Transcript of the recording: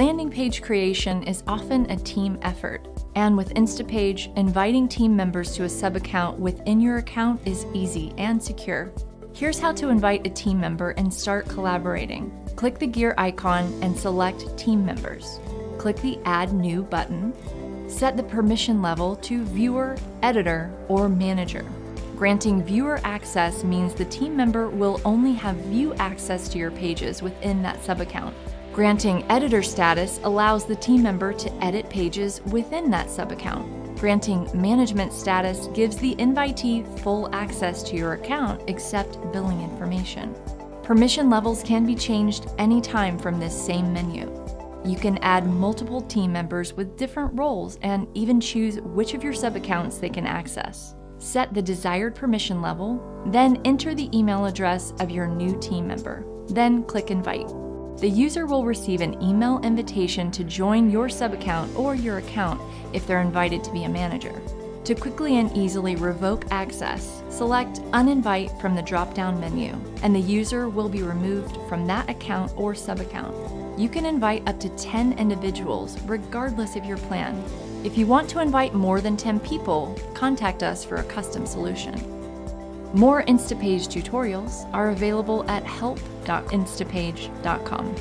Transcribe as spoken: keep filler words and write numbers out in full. Landing page creation is often a team effort, and with Instapage, inviting team members to a sub-account within your account is easy and secure. Here's how to invite a team member and start collaborating. Click the gear icon and select Team Members. Click the Add New button. Set the permission level to Viewer, Editor, or Manager. Granting viewer access means the team member will only have view access to your pages within that sub-account. Granting editor status allows the team member to edit pages within that sub-account. Granting management status gives the invitee full access to your account except billing information. Permission levels can be changed anytime from this same menu. You can add multiple team members with different roles and even choose which of your sub-accounts they can access. Set the desired permission level, then enter the email address of your new team member, then click Invite. The user will receive an email invitation to join your sub-account or your account if they're invited to be a manager. To quickly and easily revoke access, select Uninvite from the drop-down menu, and the user will be removed from that account or sub-account. You can invite up to ten individuals, regardless of your plan. If you want to invite more than ten people, contact us for a custom solution. More Instapage tutorials are available at help dot instapage dot com.